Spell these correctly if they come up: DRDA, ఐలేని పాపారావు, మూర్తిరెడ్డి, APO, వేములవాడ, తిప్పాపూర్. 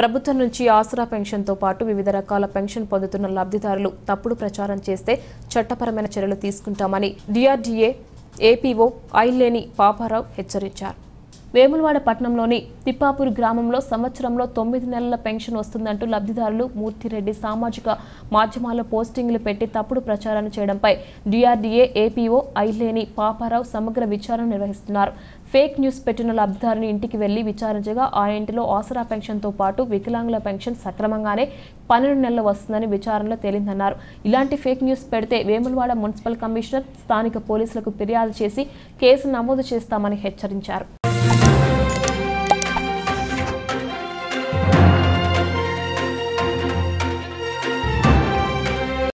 ప్రభుత్వం నుంచి ఆసరా పెన్షన్ తో పాటు వివిధ రకాల పెన్షన్ పొందుతున్న లబ్ధిదారులు తప్పుడు ప్రచారం చేస్తే చట్టపరమైన చర్యలు తీసుకుంటామని DRDA APO ఐలేని పాపారావు హెచ్చరించారు. వేములవాడ పట్టణంలోని తిప్పాపూర్ గ్రామంలో సంవత్సరంలో 9 నెలల పెన్షన్ వస్తుందంటూ లబ్ధిదారులు మూర్తిరెడ్డి సామాజిక మాధ్యమాల్లో పోస్టింగ్లు పెట్టి తప్పుడు ప్రచారాన్ని చేయడంపై DRDA APO ఐలేని పాపారావు సమగ్ర విచారణ నిర్వహిస్తున్నారు. ఫేక్ న్యూస్ పెట్టిన లబ్ధిదారుని ఇంటికి వెళ్లి విచారించగా ఆ ఇంటిలో ఆసరా పెన్షన్తో పాటు వికలాంగుల పెన్షన్ సక్రమంగానే 12 నెలలు వస్తుందని విచారణలో తేలిందన్నారు. ఇలాంటి ఫేక్ న్యూస్ పెడితే వేములవాడ మున్సిపల్ కమిషనర్ స్థానిక పోలీసులకు ఫిర్యాదు చేసి కేసు నమోదు చేస్తామని హెచ్చరించారు.